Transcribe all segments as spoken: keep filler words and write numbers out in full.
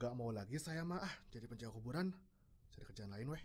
Gak mau lagi saya mah, ah, jadi penjaga kuburan. Cari kerjaan lain weh.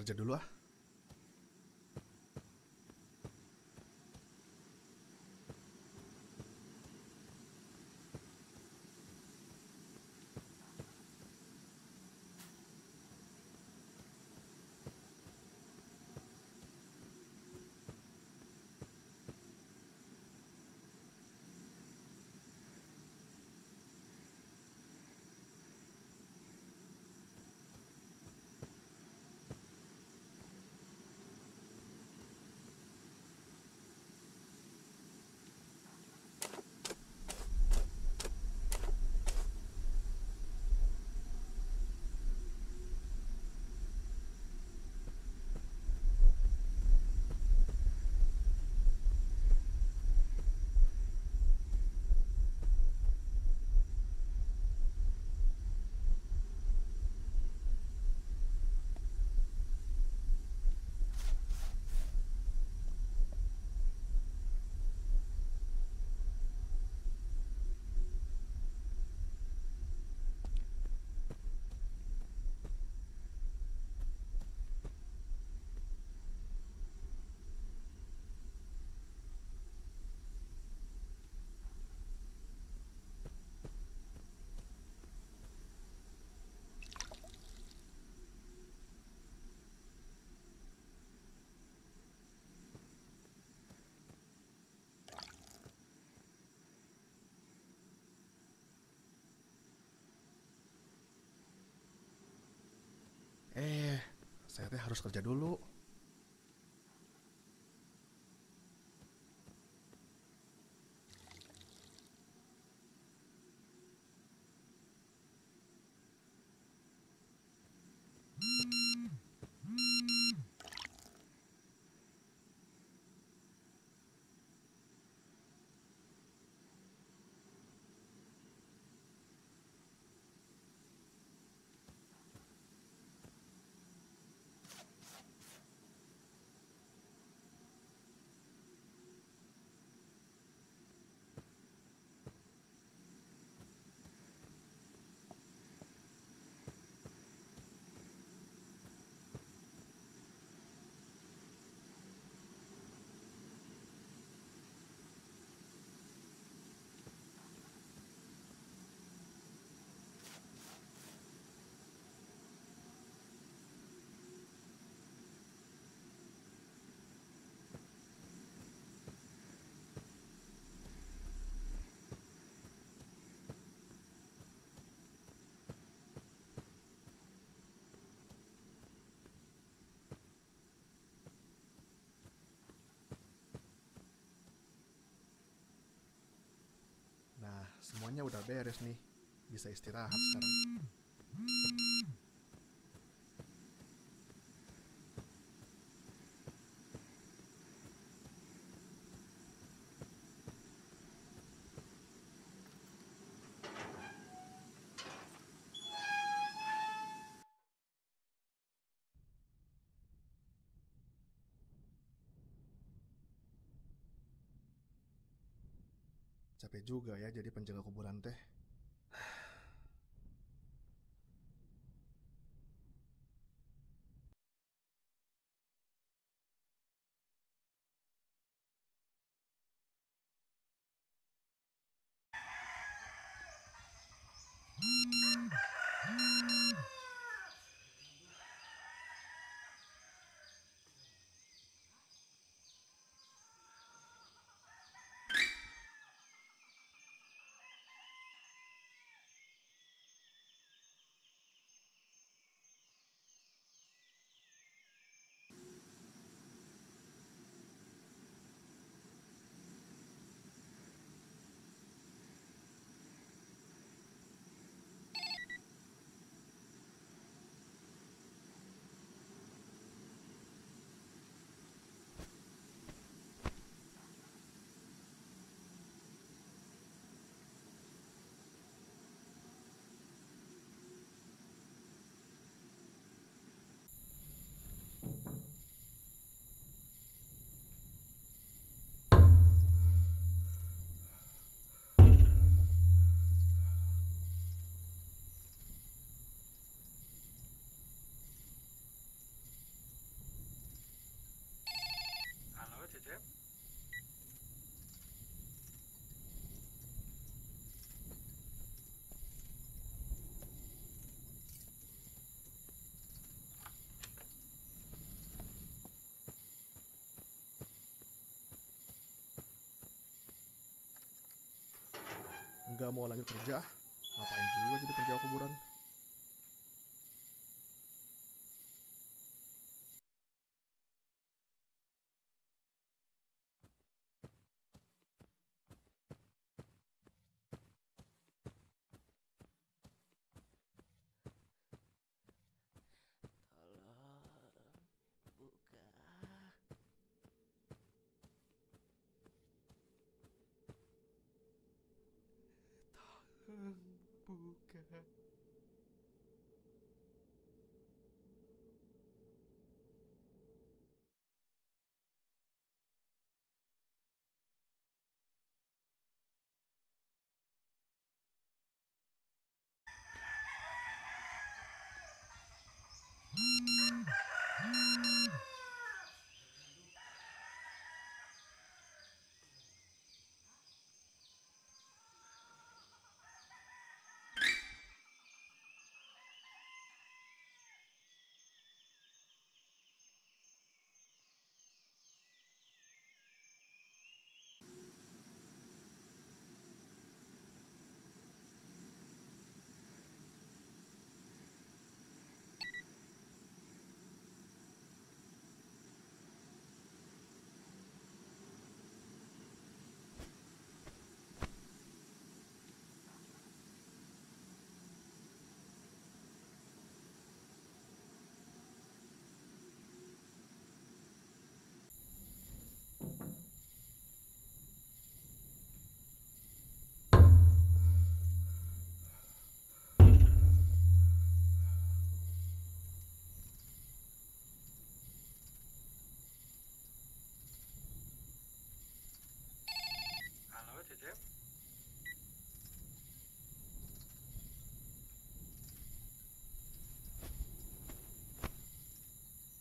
kerja dulu ah. Eh, saya teh harus kerja dulu. Semuanya udah beres nih, bisa istirahat sekarang. Capek juga ya jadi penjaga kuburan teh. gak mau lanjut kerja, ngapain juga jadi kerja kuburan. Buka.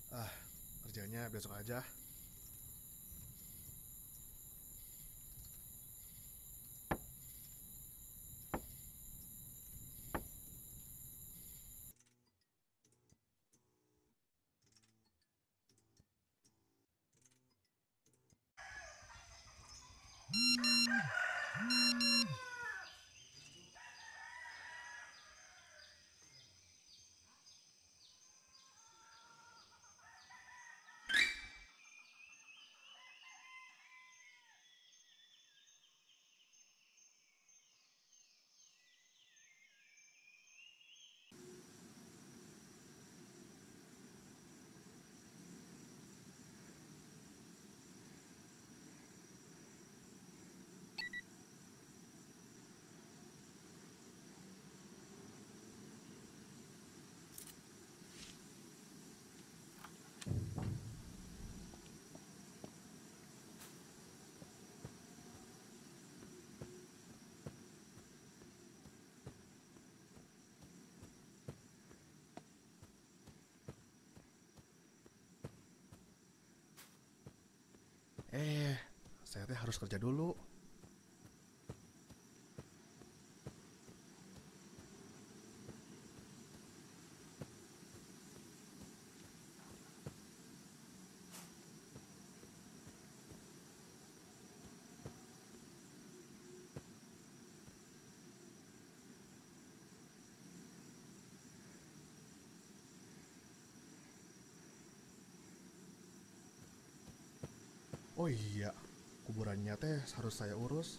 Ah, kerjanya besok aja. Eh, saya teh harus kerja dulu. Oh iya, kuburannya teh harus saya urus.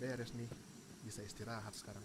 beres nih, bisa istirahat sekarang.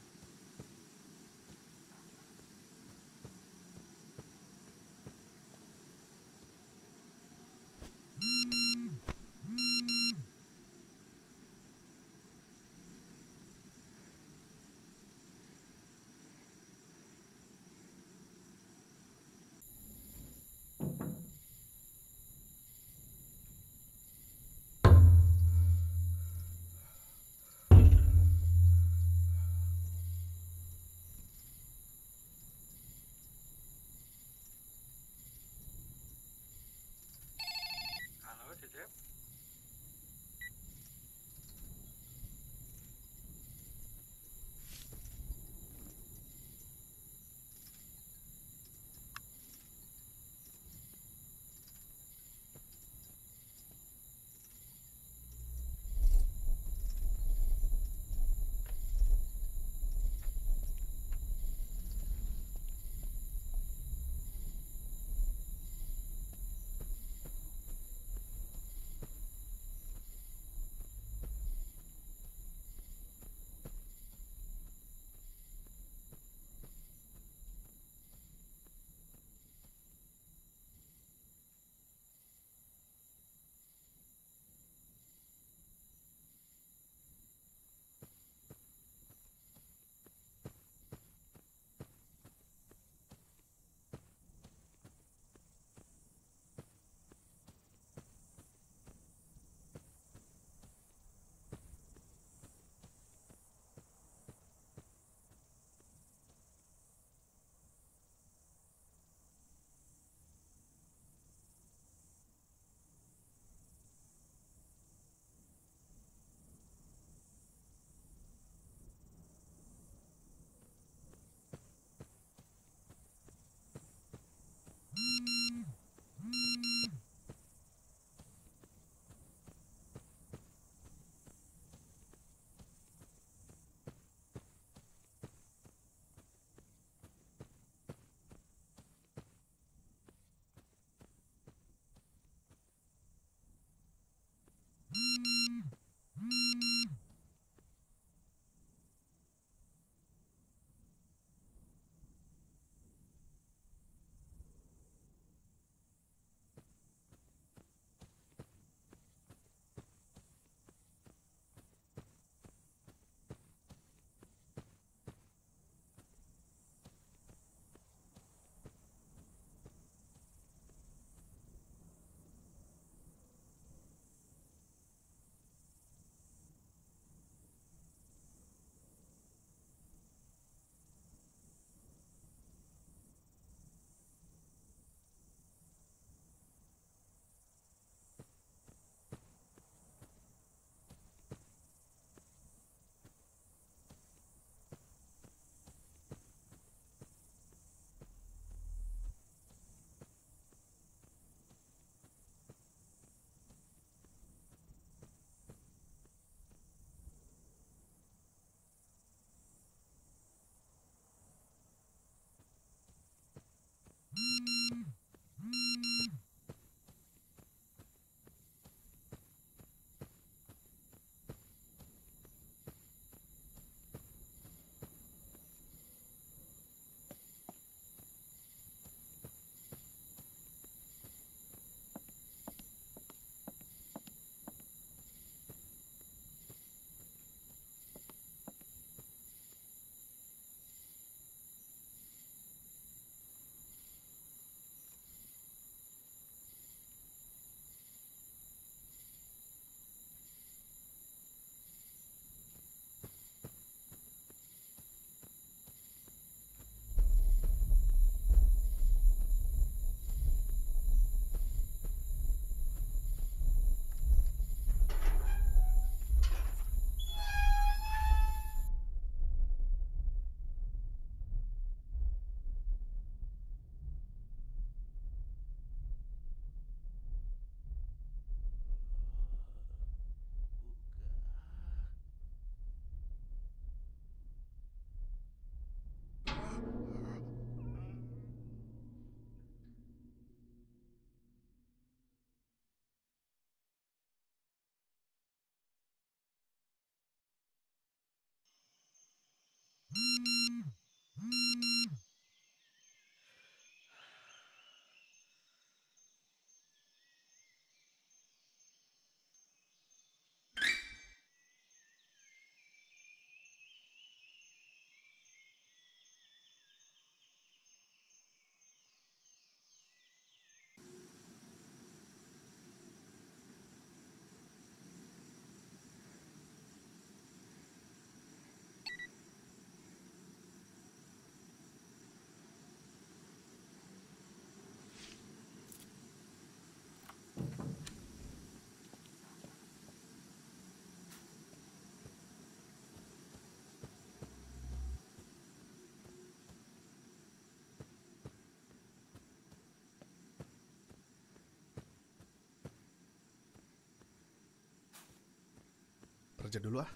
kerja dulu ah.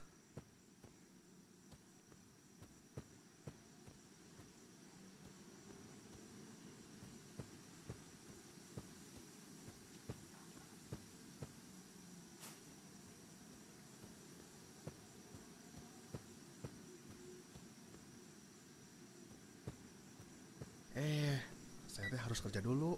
Eh, saya teh harus kerja dulu.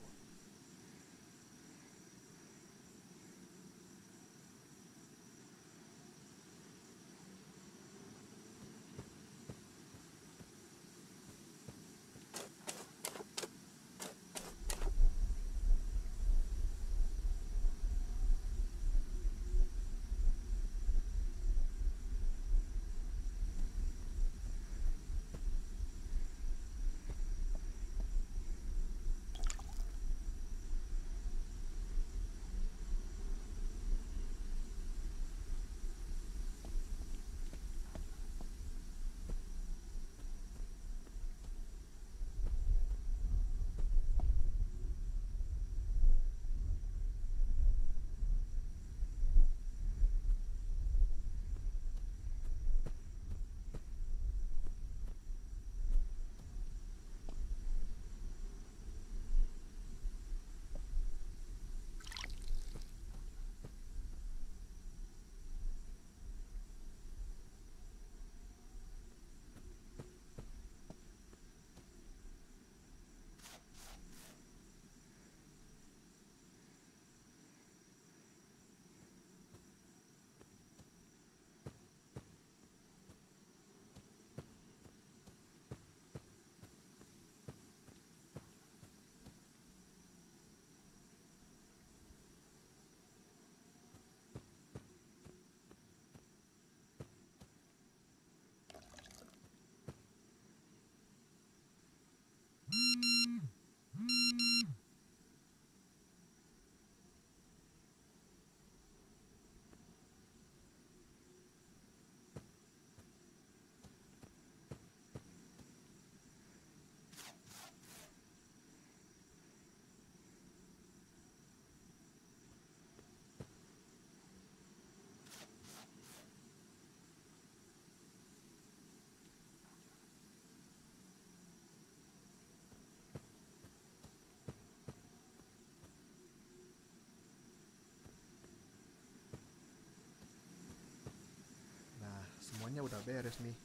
Semuanya udah beres nih,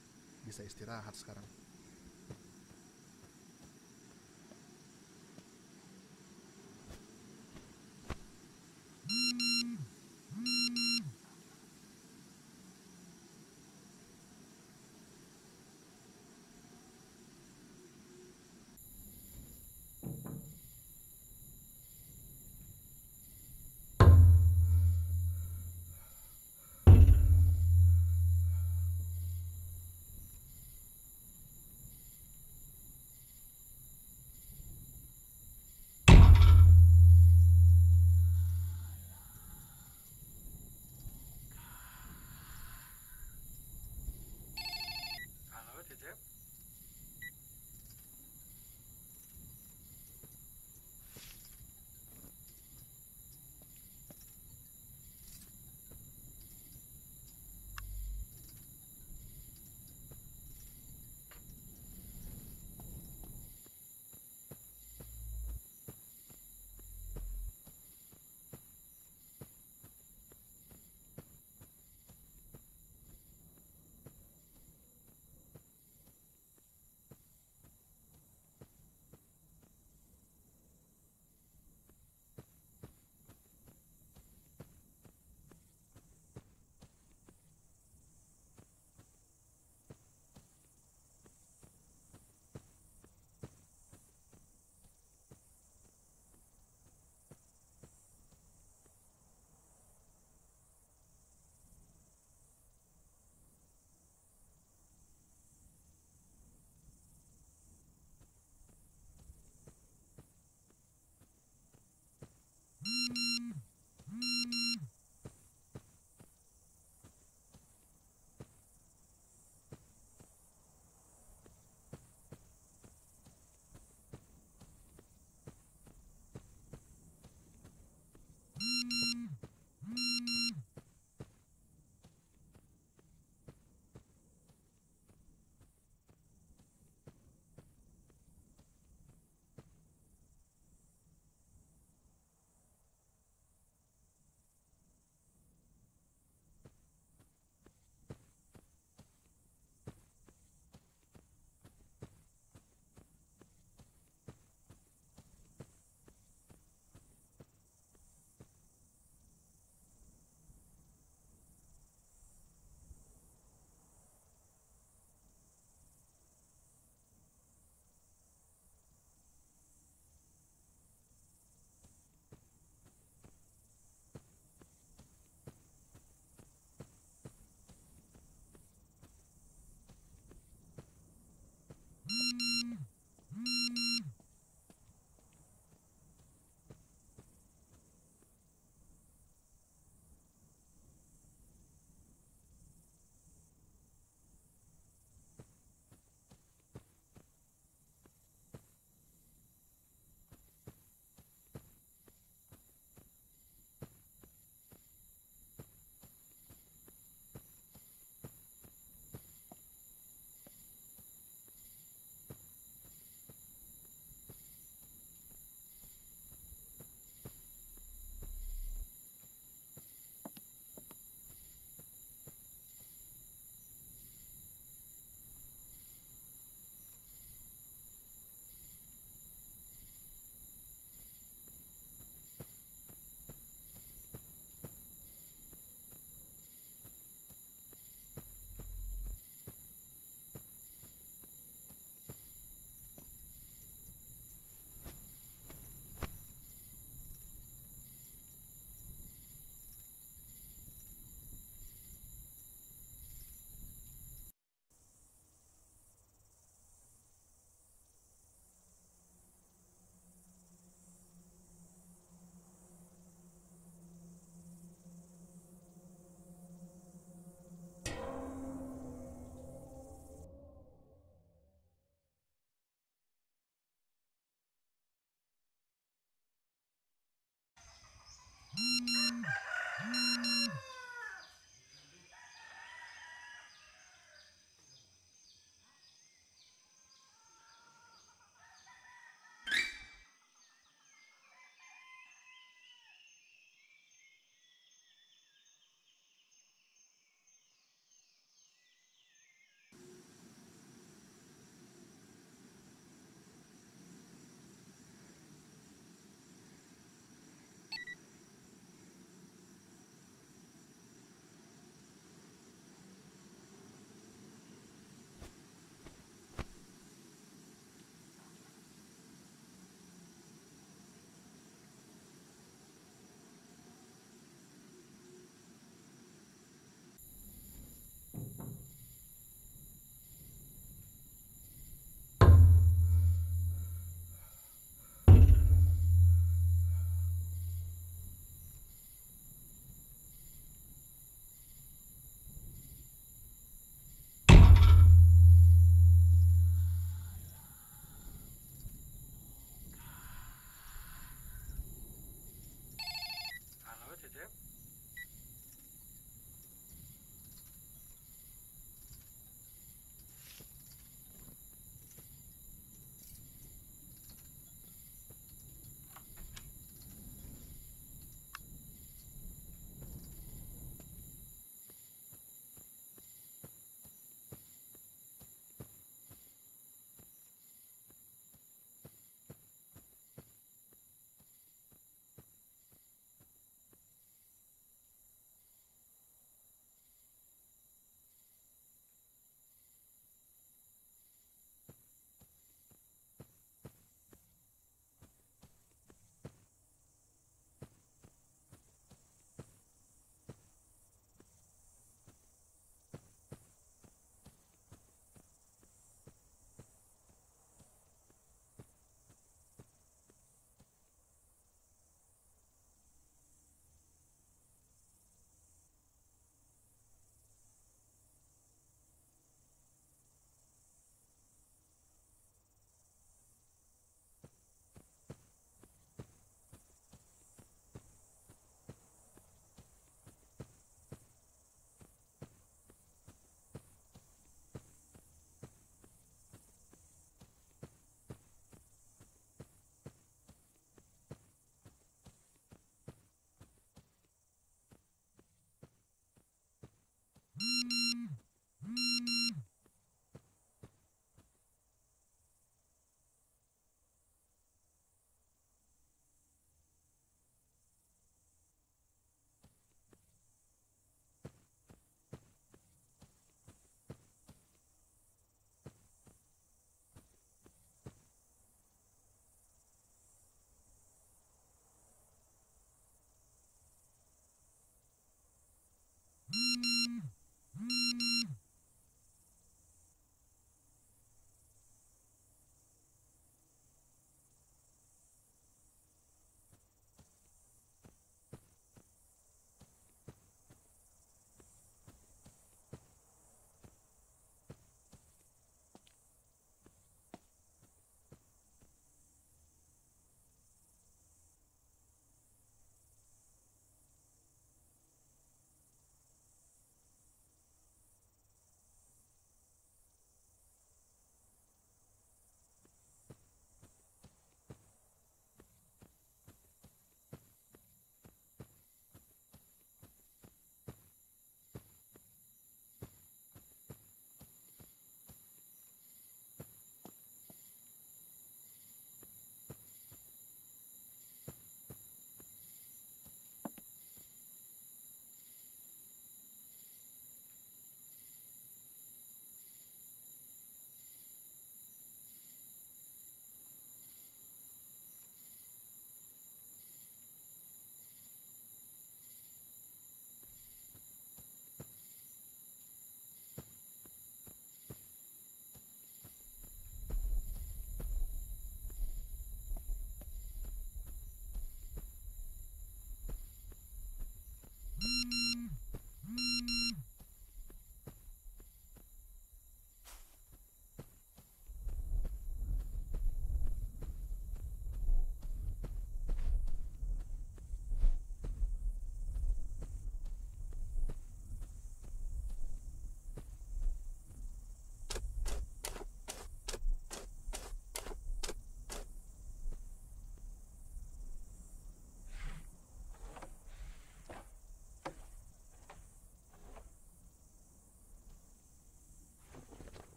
bisa istirahat sekarang.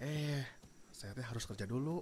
Eh, saya teh harus kerja dulu.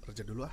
Kerja dulu ah.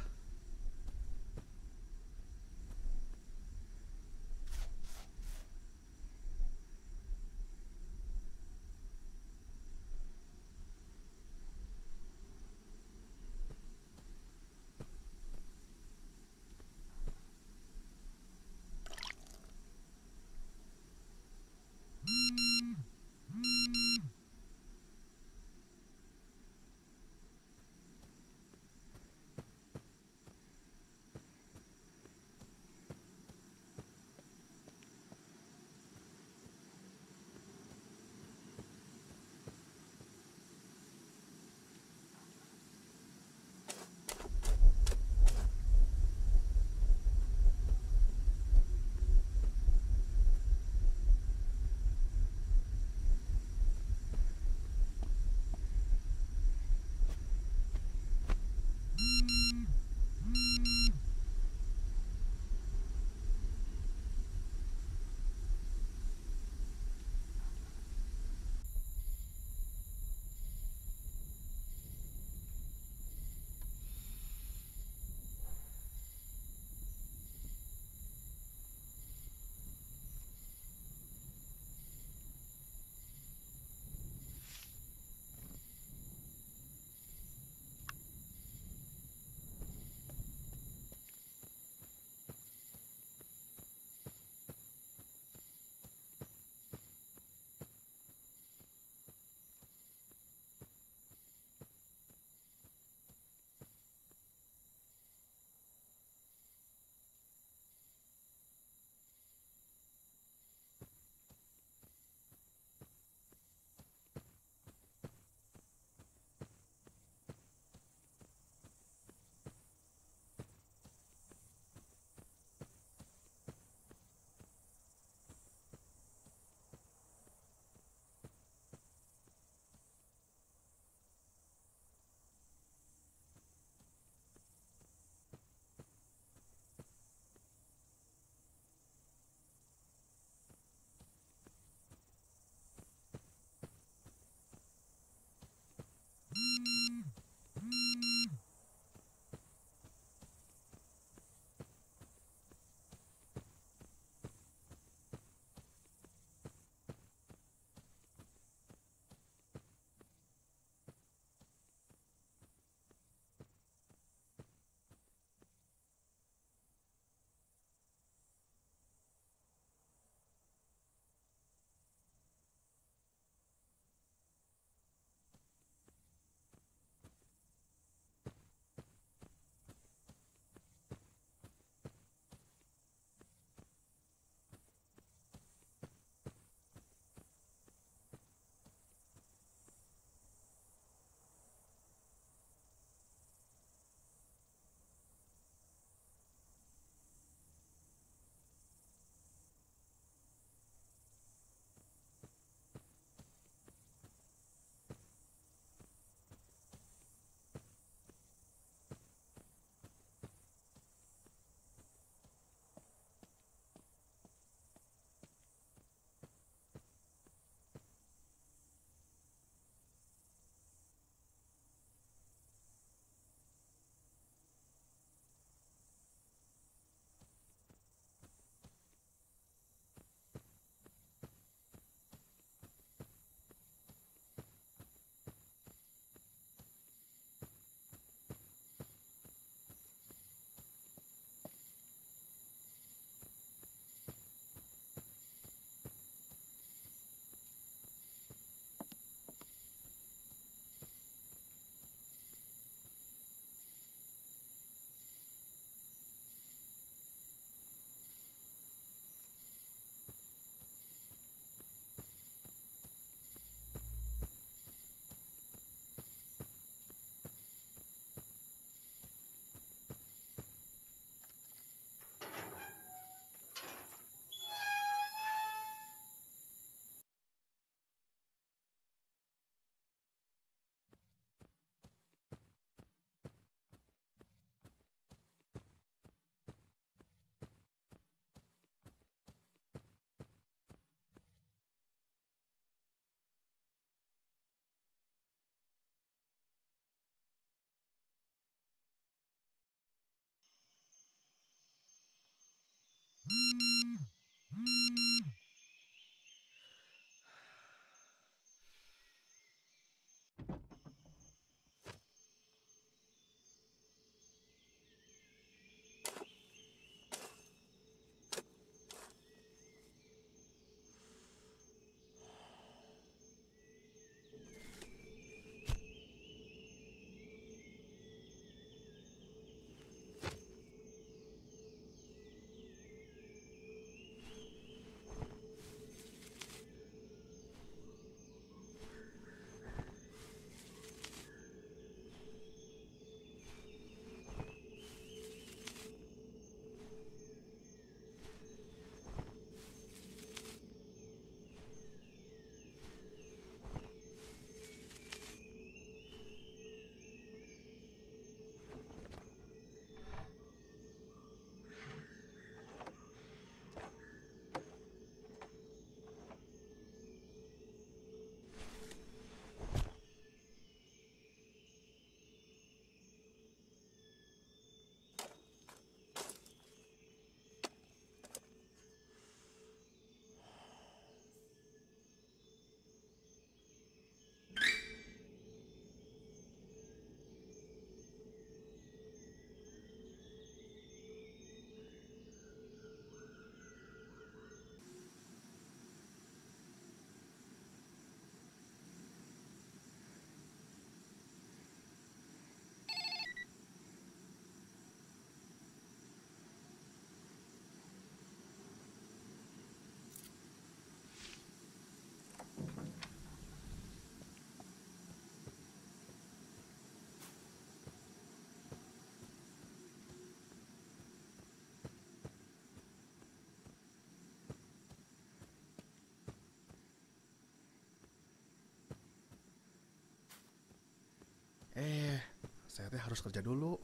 harus kerja dulu.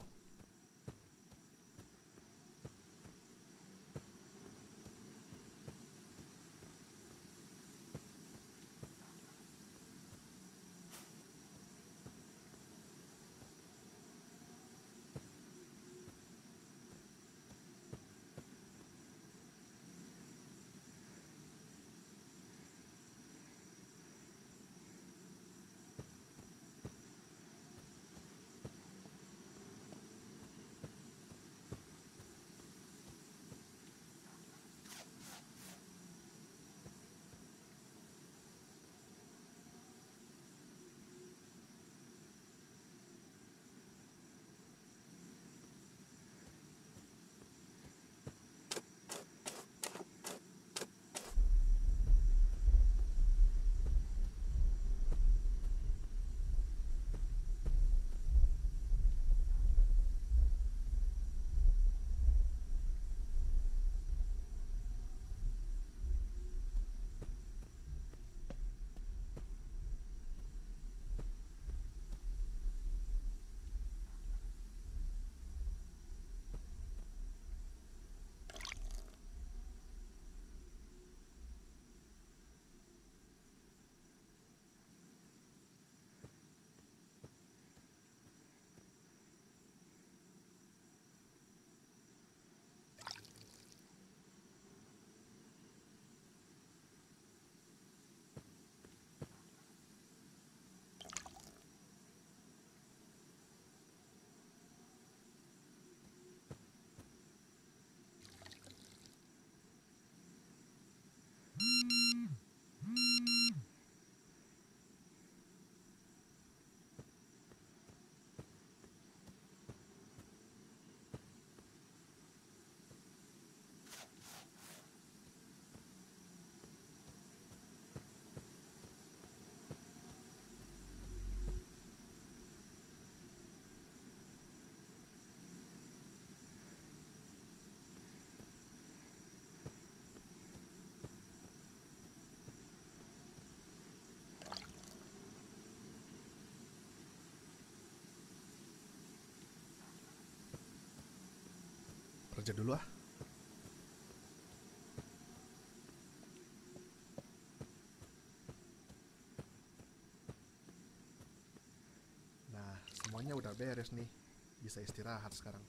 Kerja dulu ah. Nah, semuanya udah beres nih. Bisa istirahat sekarang.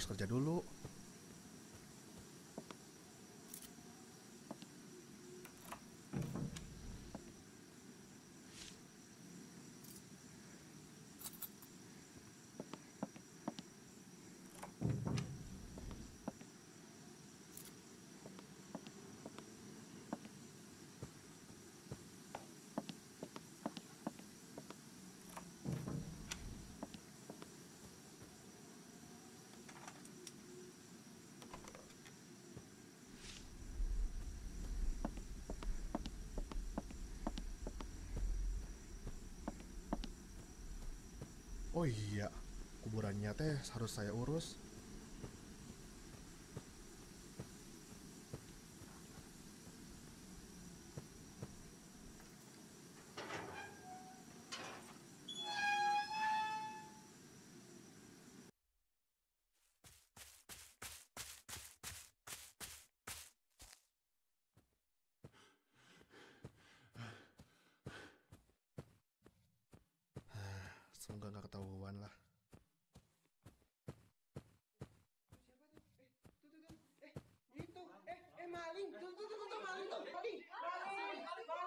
harus kerja dulu. Oh iya, kuburannya teh harus saya urus. Enggak enggak ketahuan lah. Eh, gitu. Eh, eh maling. Tuh tuh tuh tuh maling tuh. Maling. Maling. Maling.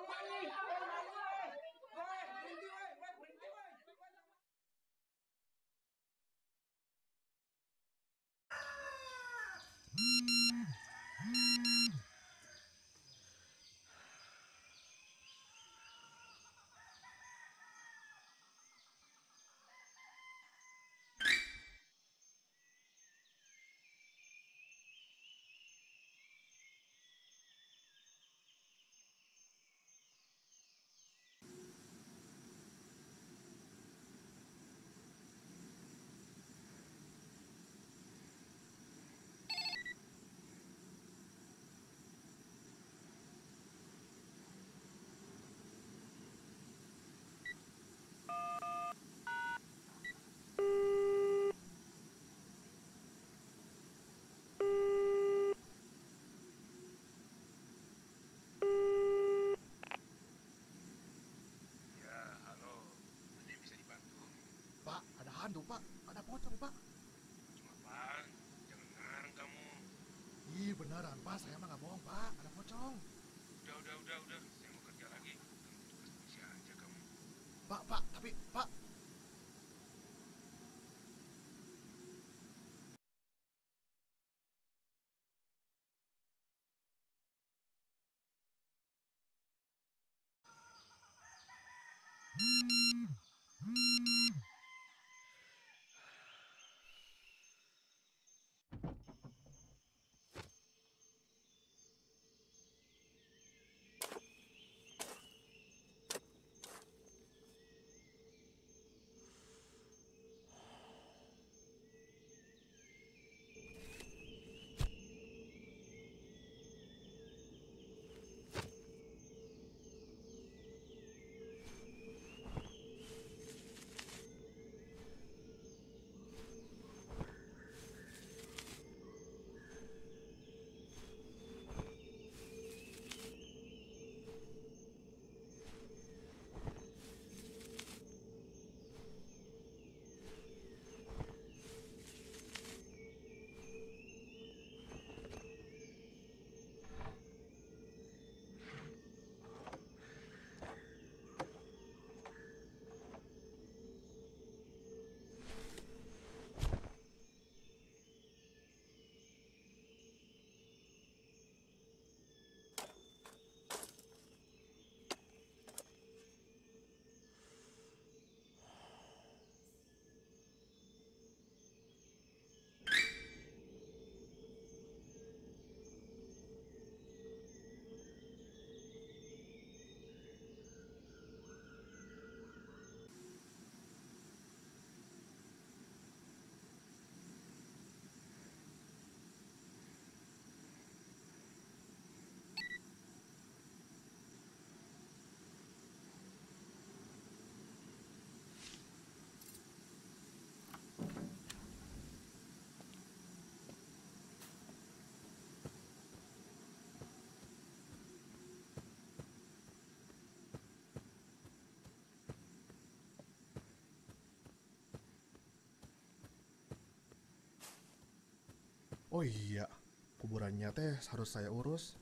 Oh iya, kuburannya teh harus saya urus.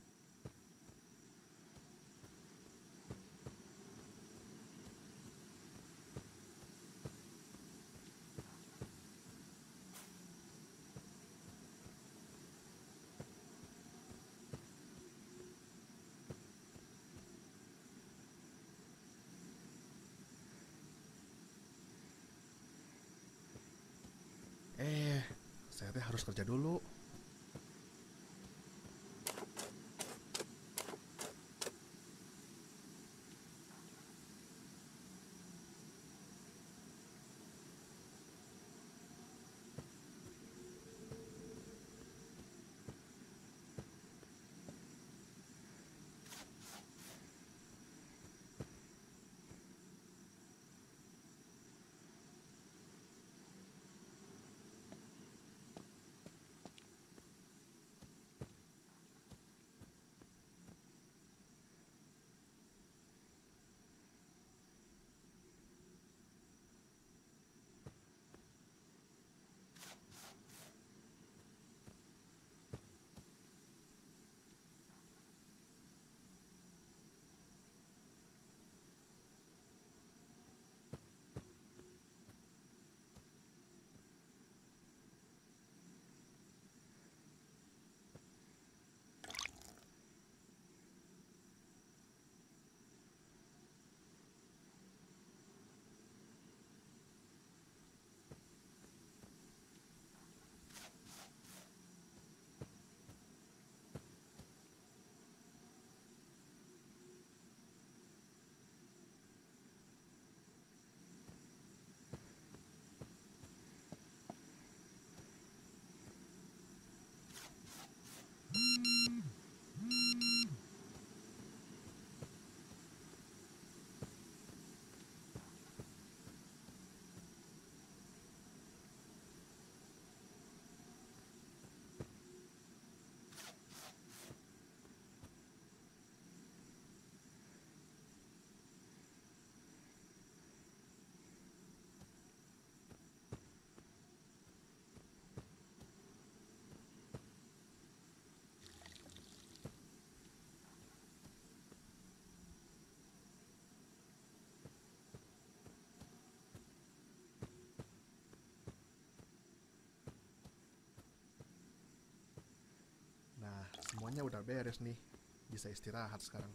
Eh, saya teh harus kerja dulu. Nah, semuanya udah beres nih. Bisa istirahat sekarang.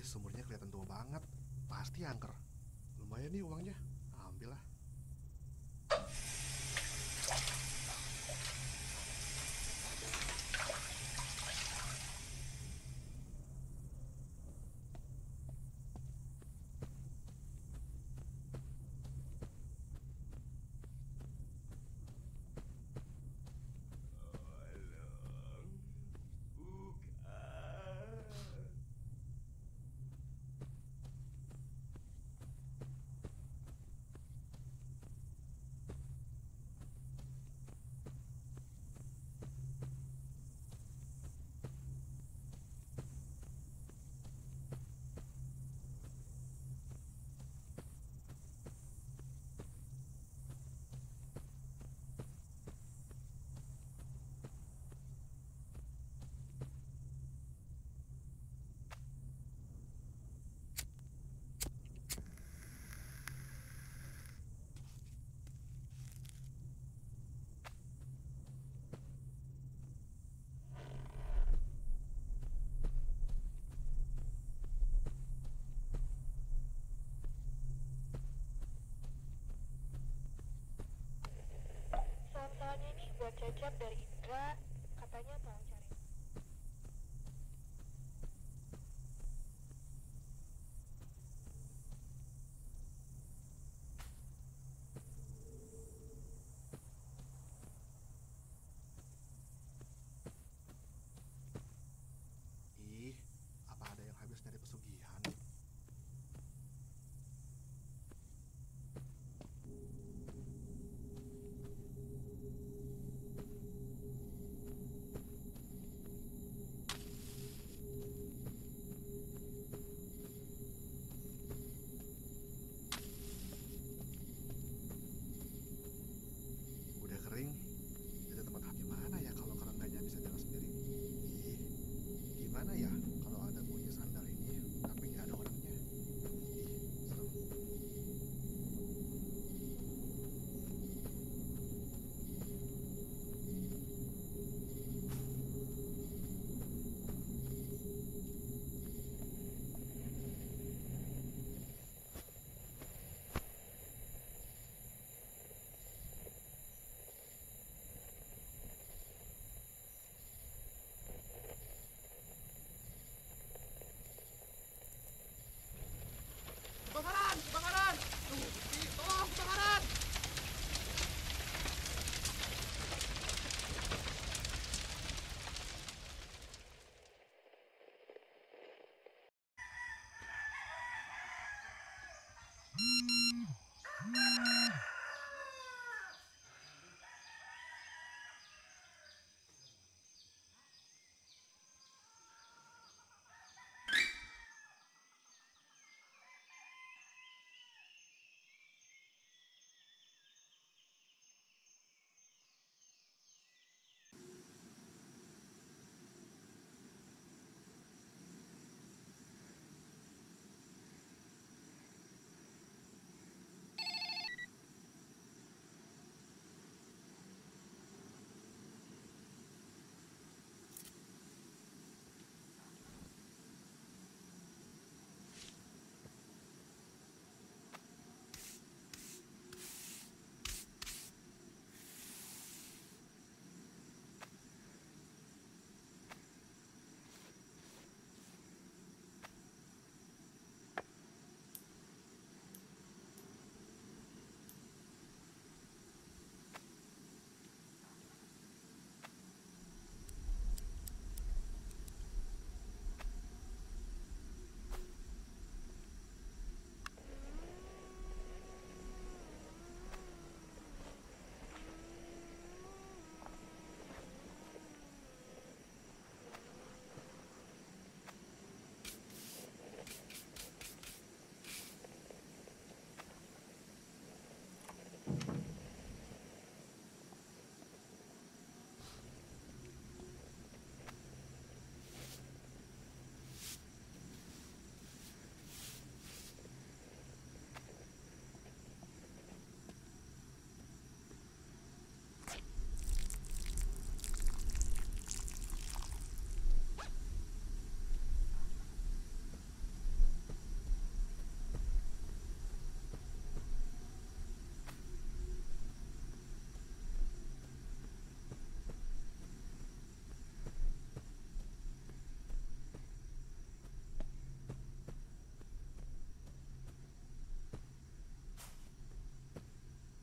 Iya, sumurnya kelihatan tua banget. Pasti angker. Lumayan nih uangnya. Ambil lah. Soalnya nih buat Cecep dari Indra, katanya mau cari. Ih, apa ada yang habis dari pesugihan?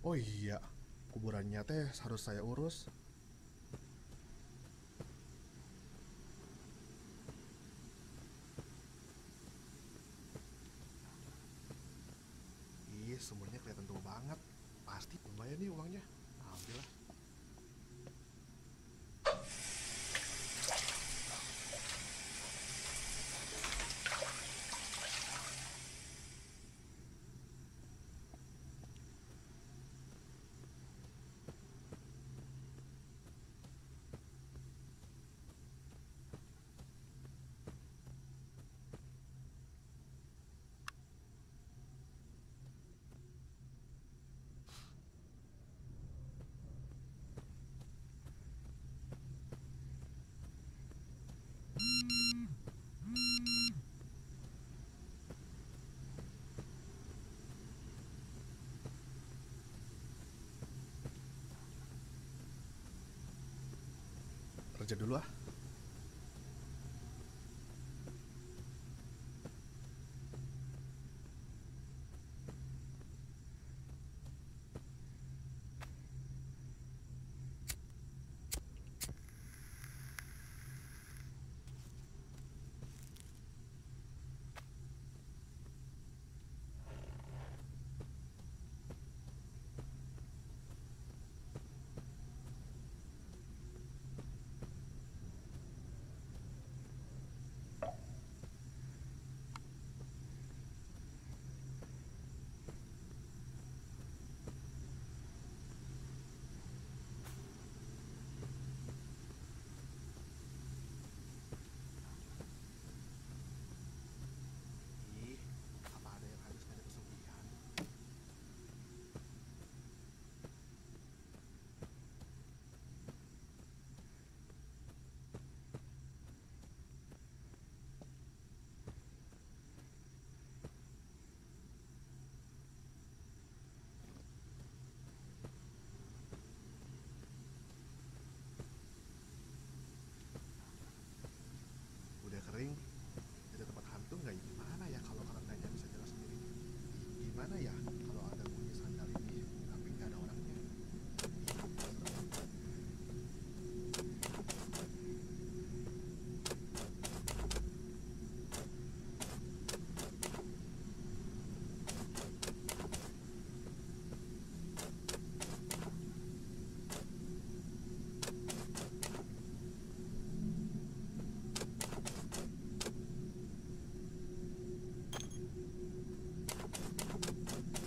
Oh iya, kuburannya teh harus saya urus. Ih, sumurnya kelihatan tua banget. Pasti lumayan nih uangnya. Ambil lah. Kerja dulu ah. Kering, ada tempat hantu nggak? Gimana ya kalau keretanya bisa jalan sendiri? Gimana ya kalau ada bunyi sandal ini tapi nggak ada orangnya? Thank you.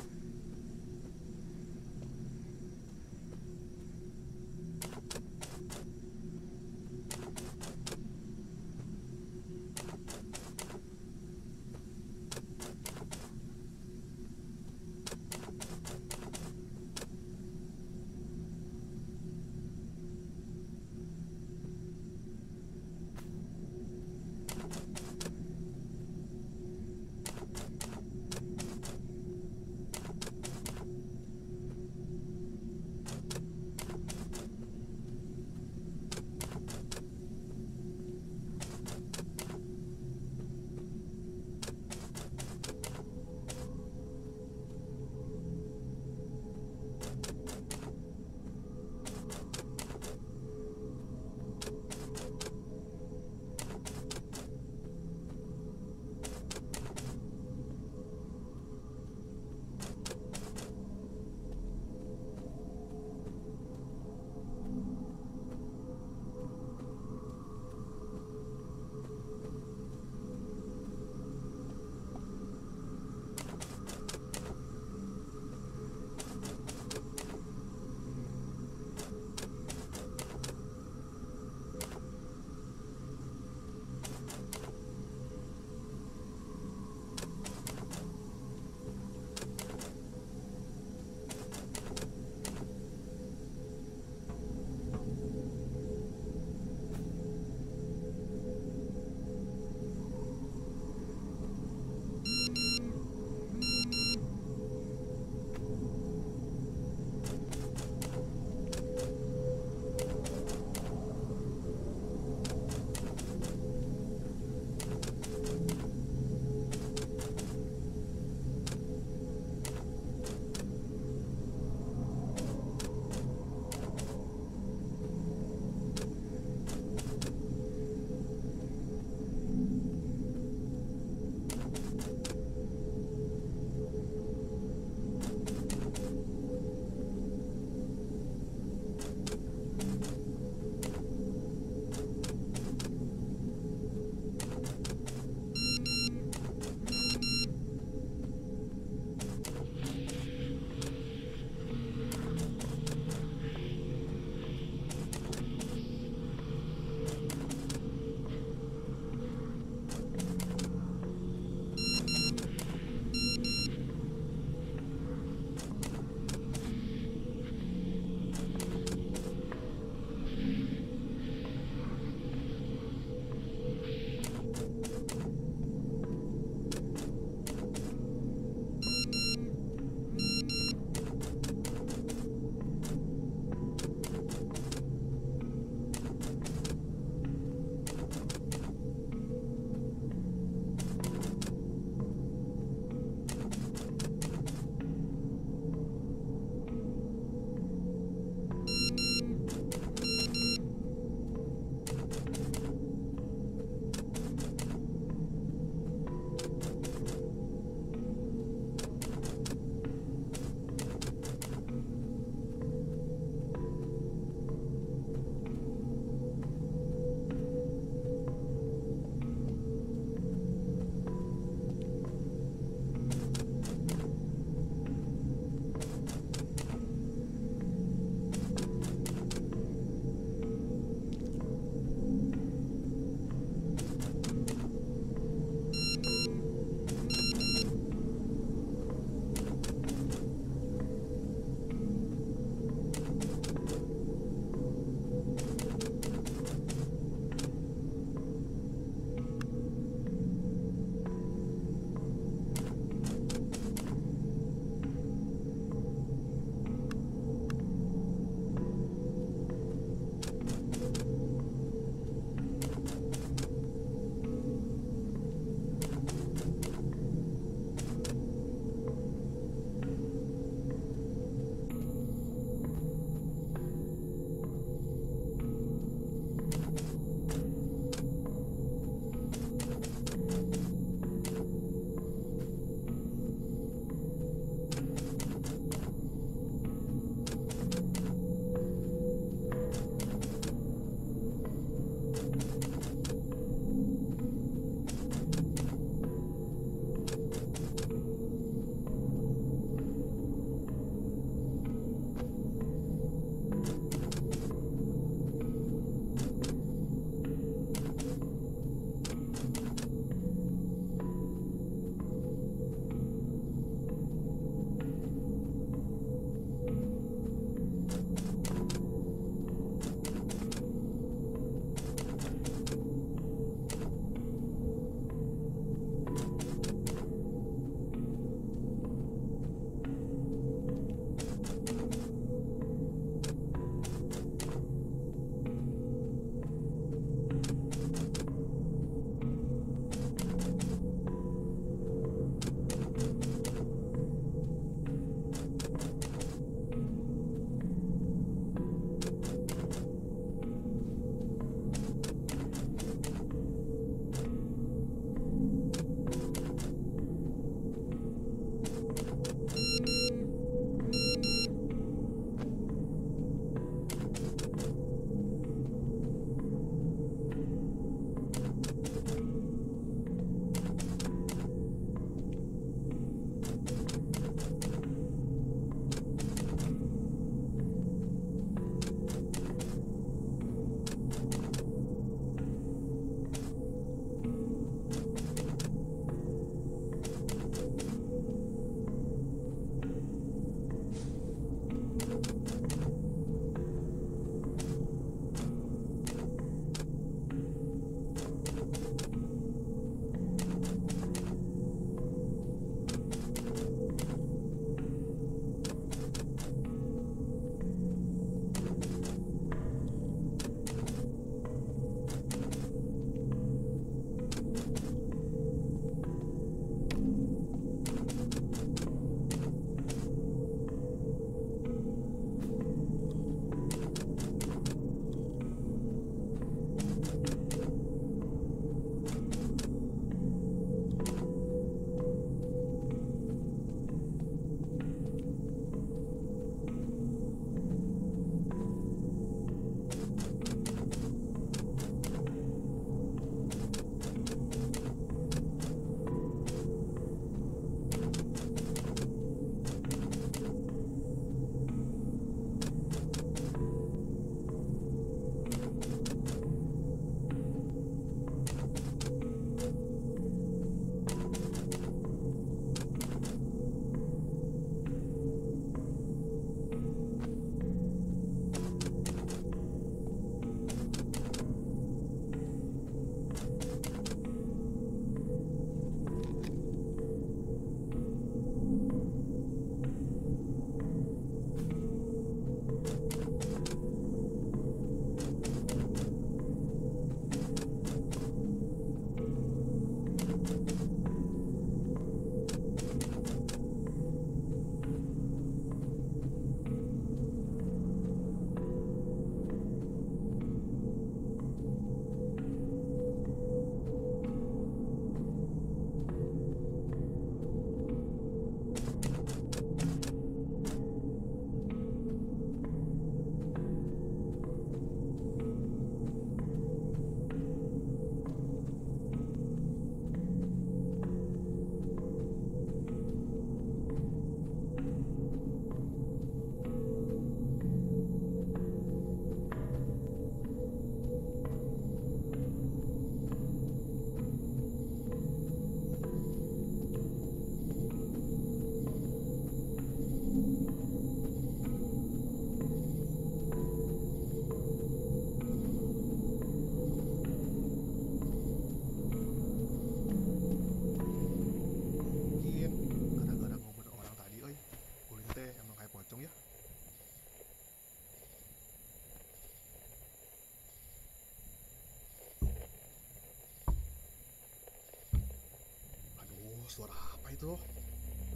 itu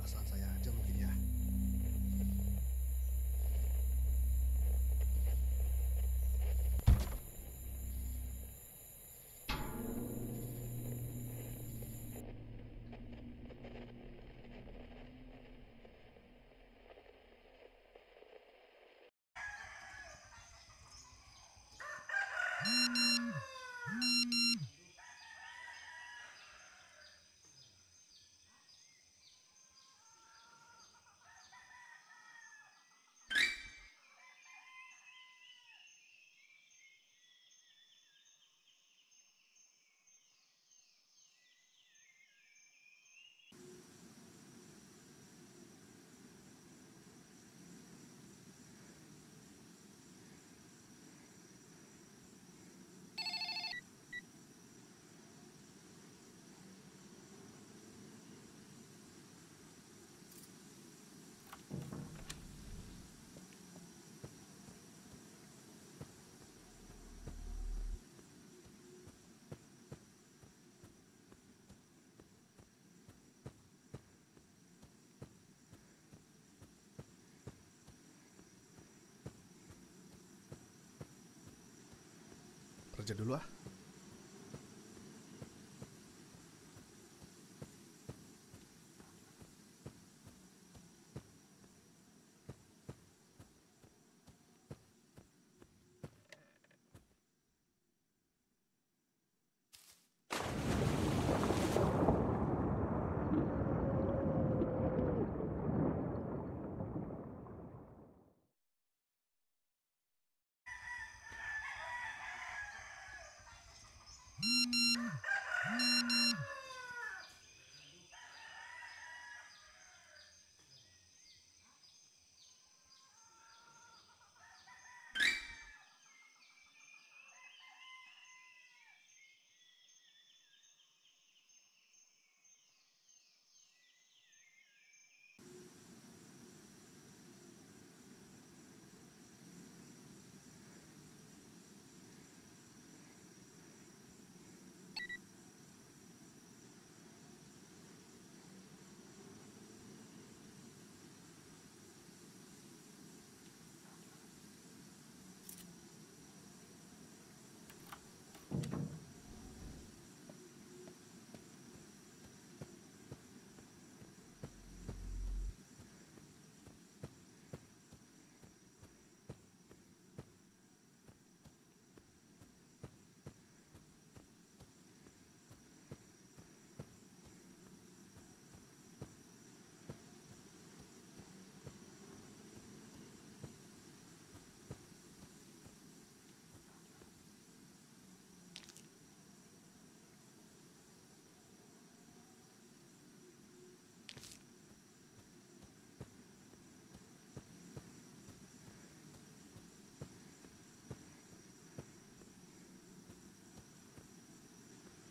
perasaan saya aja mungkin ya. Kerja dulu ah.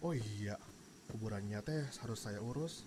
Oh iya, kuburannya teh harus saya urus.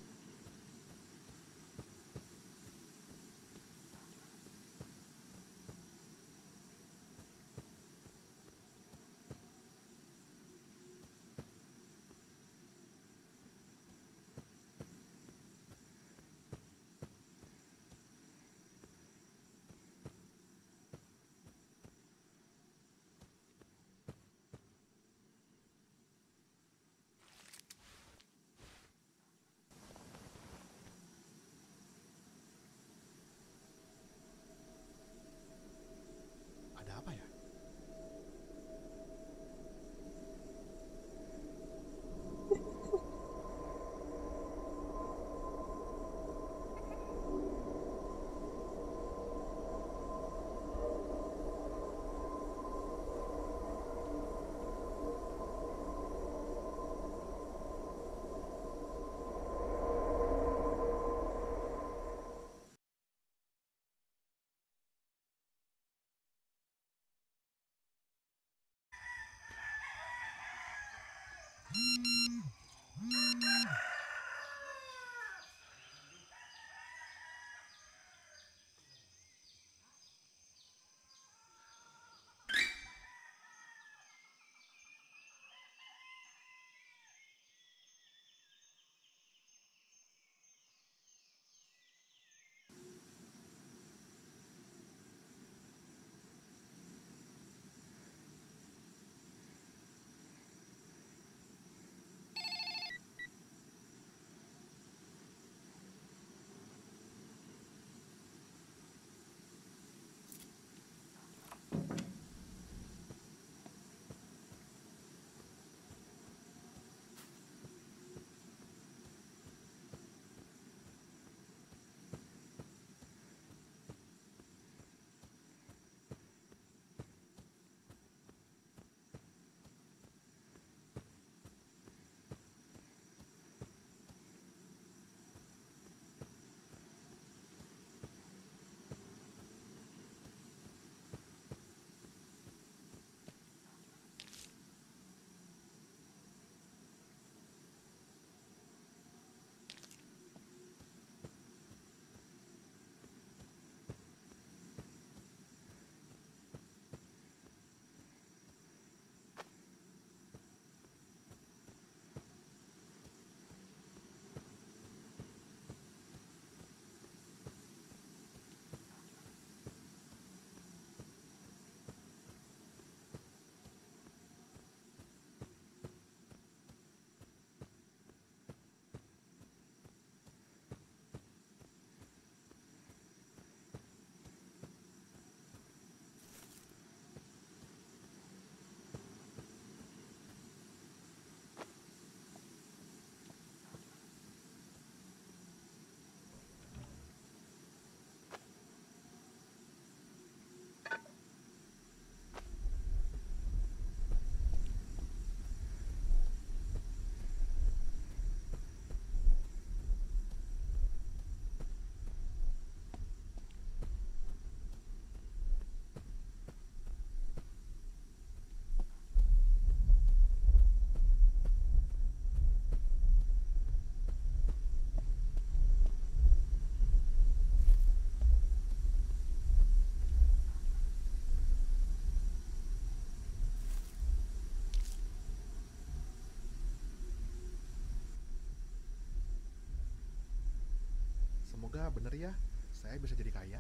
Semoga bener ya, saya bisa jadi kaya.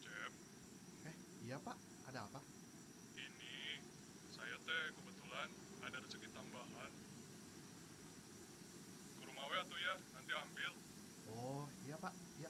Cep. Eh, iya Pak, ada apa? Ini, saya teh kebetulan ada rezeki tambahan. Kurma we atuh ya, nanti ambil. Oh, iya Pak, iya.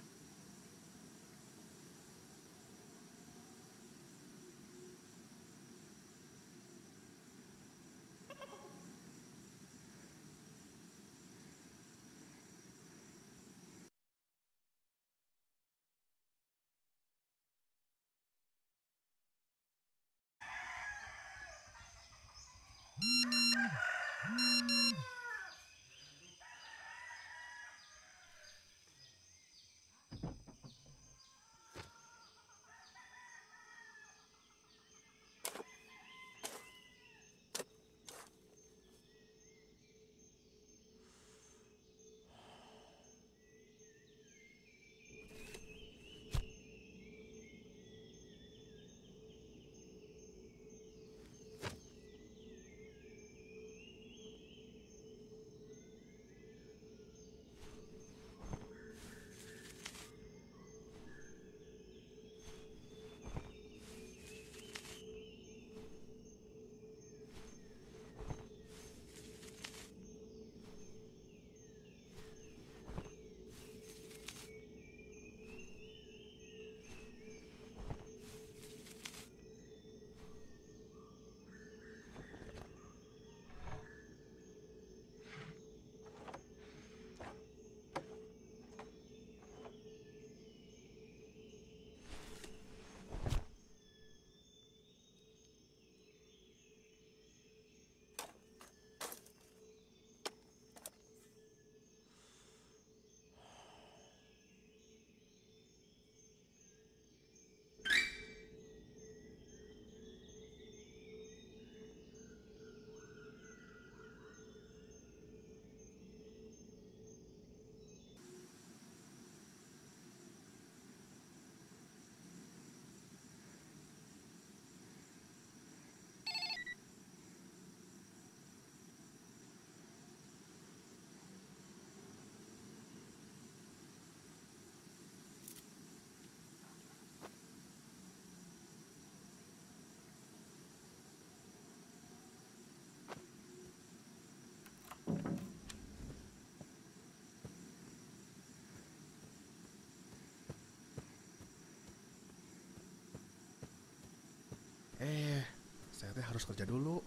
Eh, saya teh harus kerja dulu.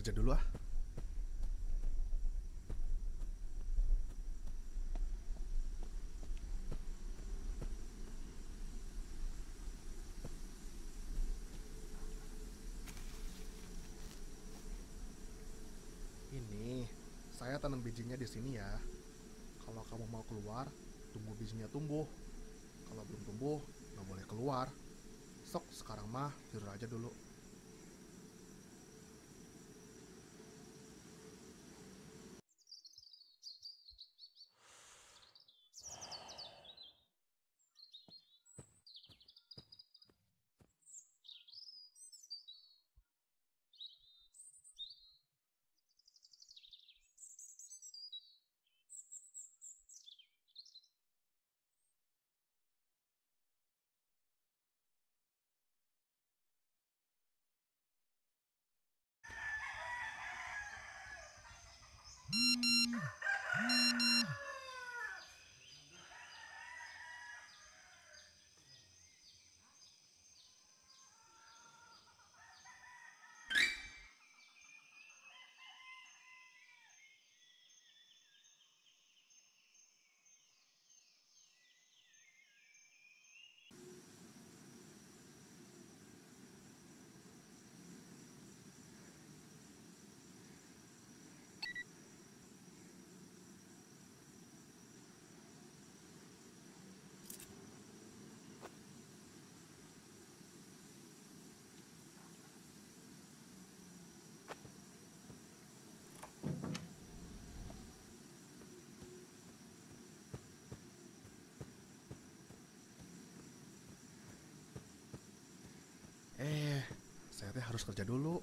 Kerja dulu ah. Ini, saya tanam bijinya di sini ya. Kalau kamu mau keluar, tunggu bijinya tumbuh. Kalau belum tumbuh, nggak boleh keluar. Sok, sekarang mah tidur aja dulu. harus kerja dulu.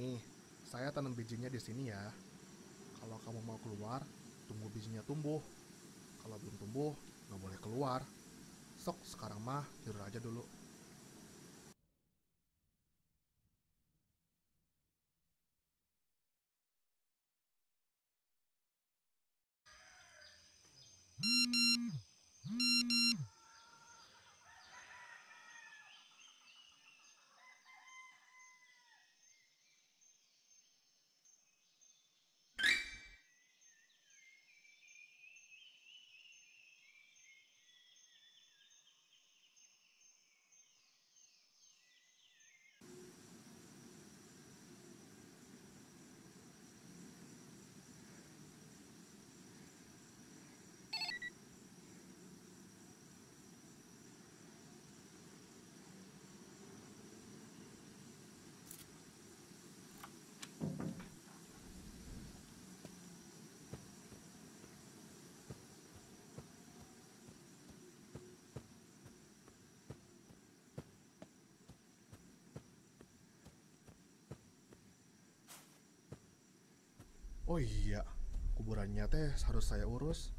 Ini saya tanam bijinya di sini ya. Kalau kamu mau keluar, tunggu bijinya tumbuh. Kalau belum tumbuh, nggak boleh keluar. Sok, sekarang mah tidur aja dulu. Oh iya, kuburannya teh harus saya urus.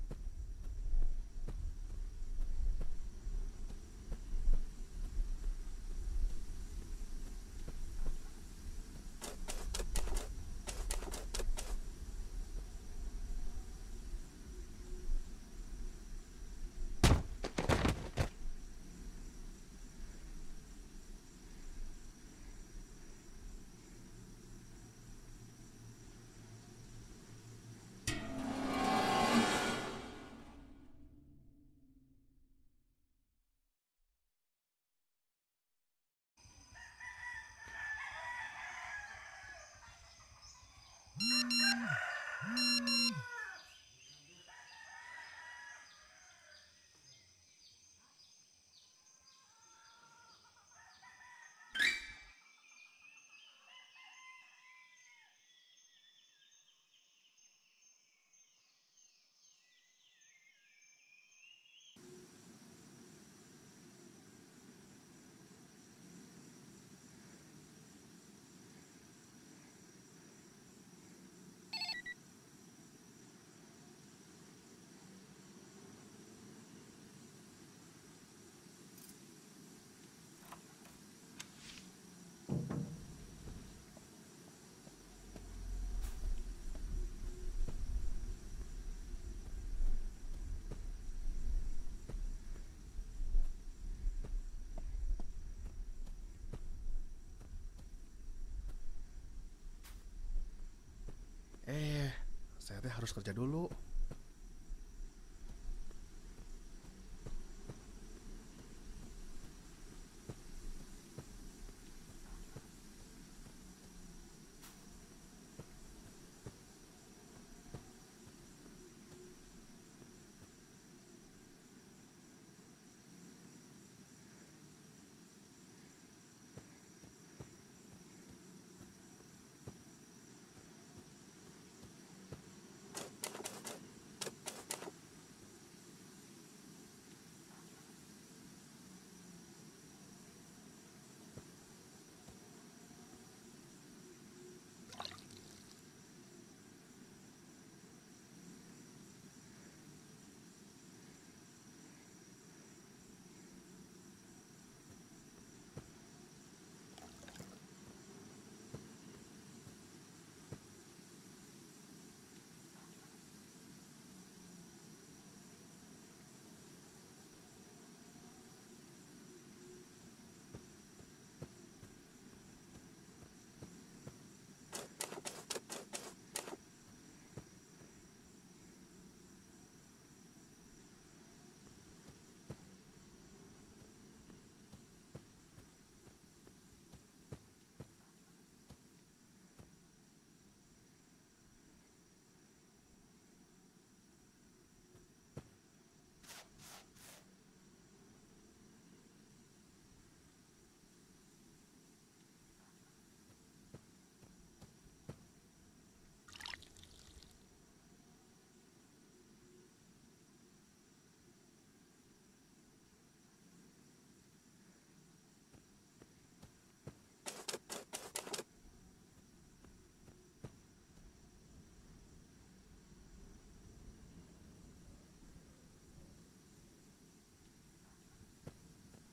saya teh harus kerja dulu.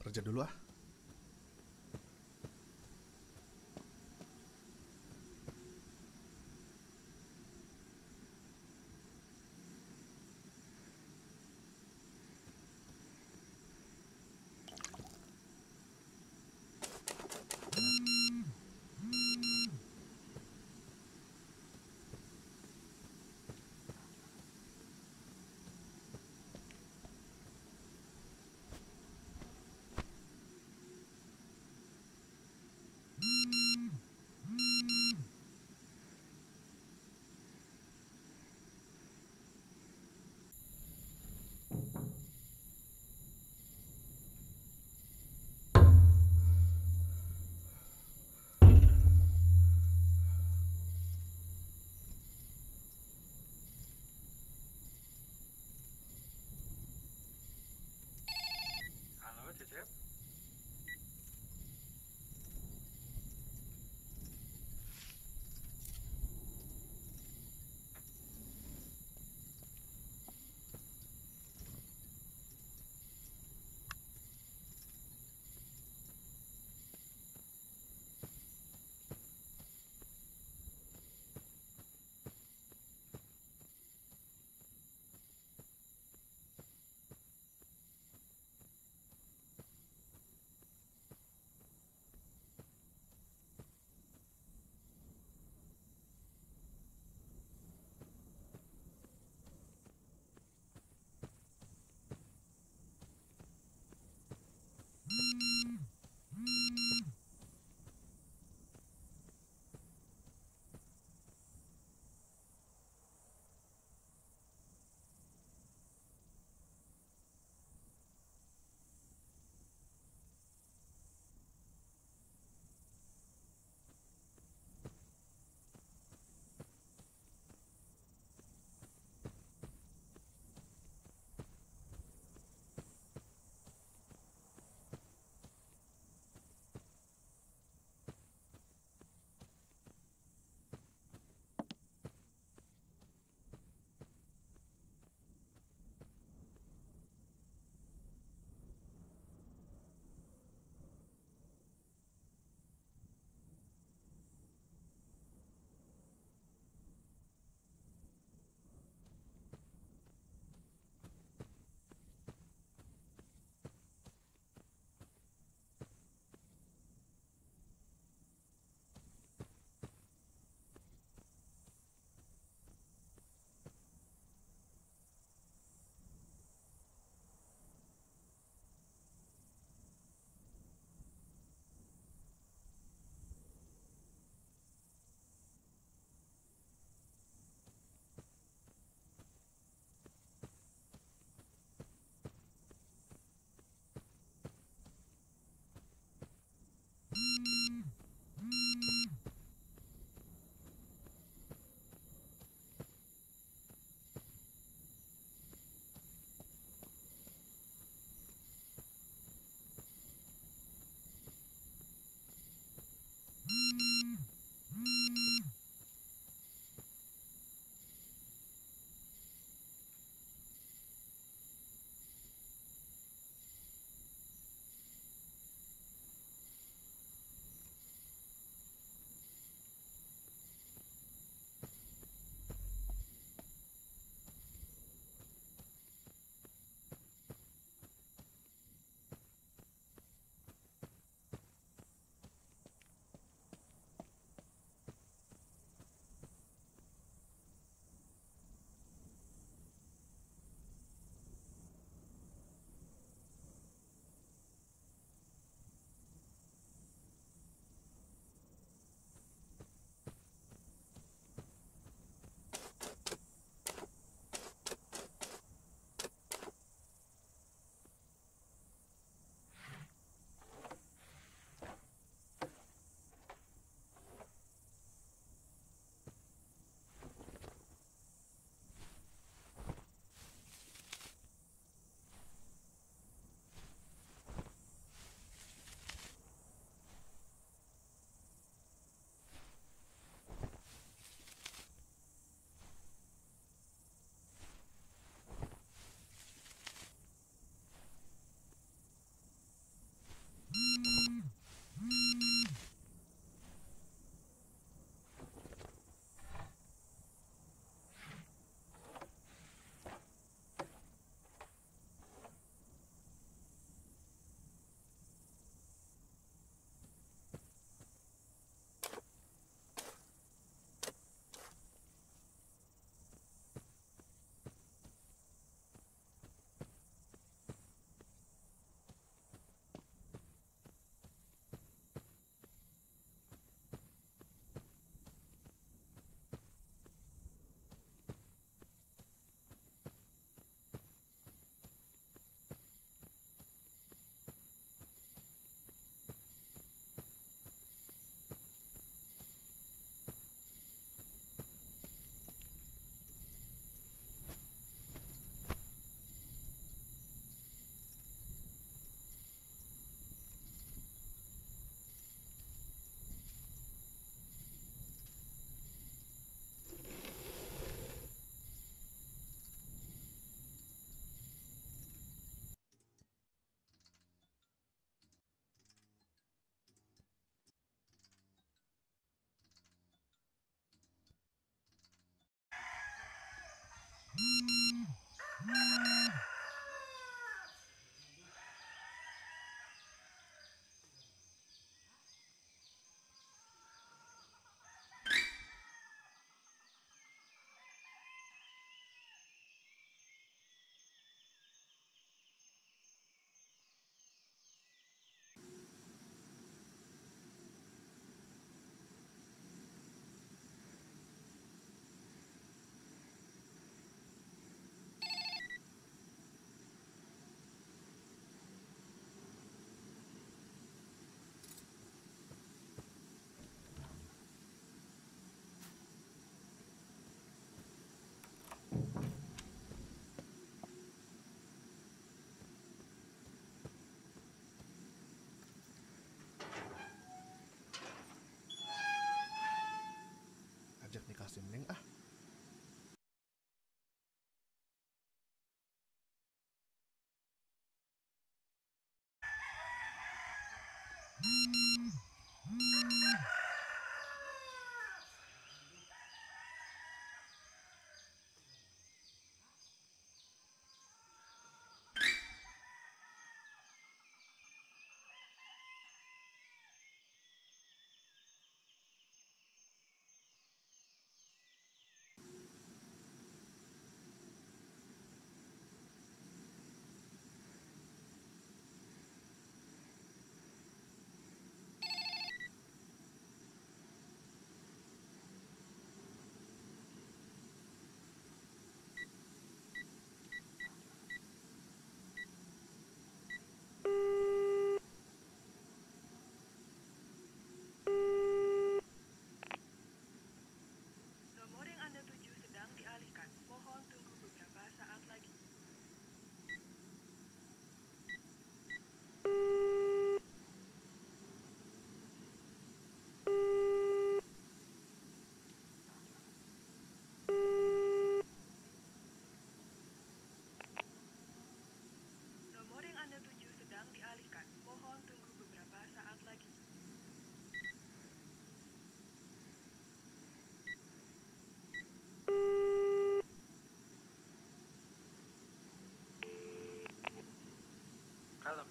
Kerja dulu ah.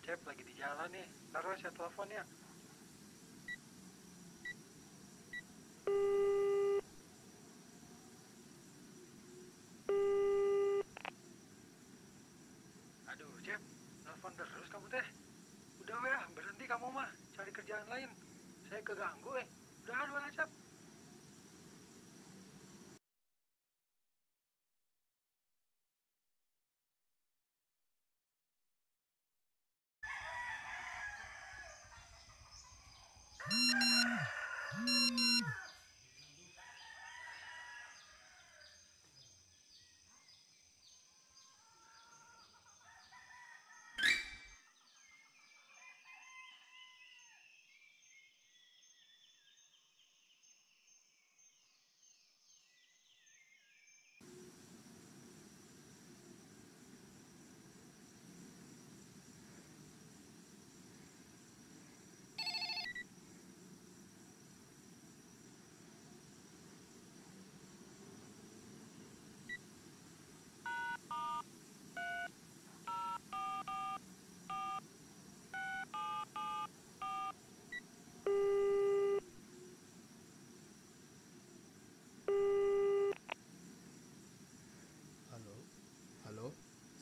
Cep lagi di jalan nih. Taruh saya telepon ya. Aduh Cep, telepon terus kamu teh. Udah ya, berhenti kamu mah. Cari kerjaan lain. Saya keganggu eh. Udah dua Cep.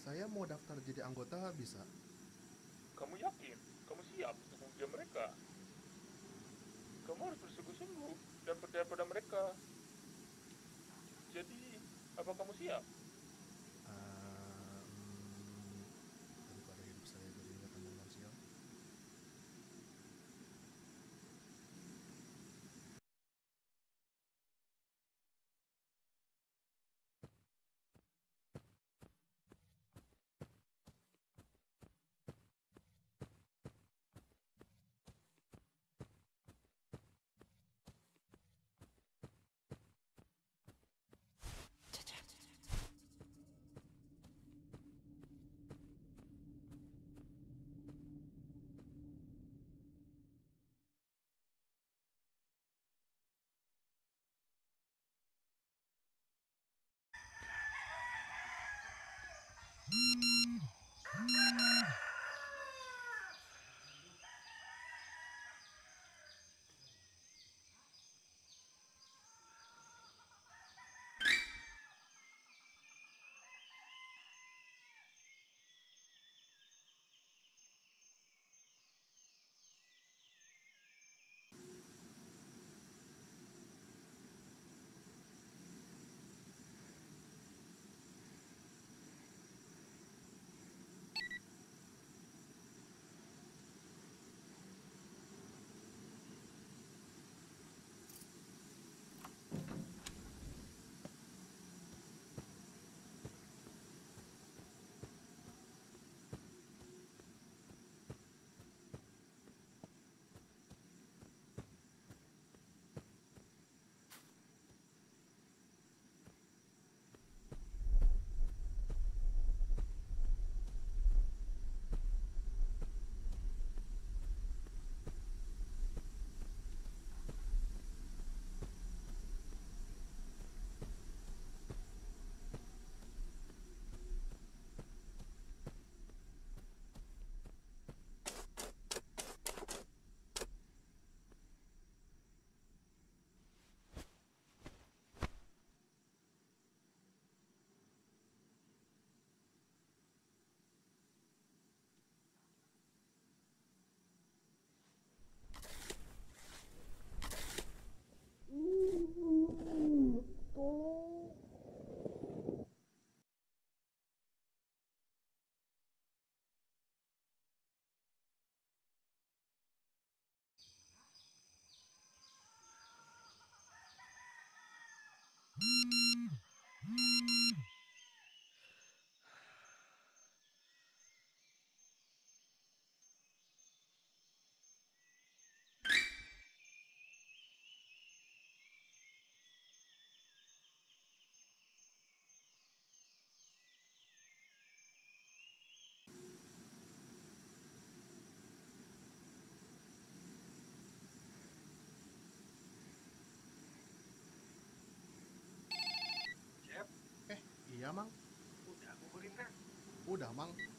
Saya mau daftar jadi anggota, bisa? Kamu yakin? Kamu siap untuk memuja mereka? Kamu harus bersungguh-sungguh dan percaya pada mereka. Jadi, apa kamu siap? Daripada uh, hidup saya jadi ingatan manusia. Iya, Mang. Udah, gugurin, Teh. Udah, Mang.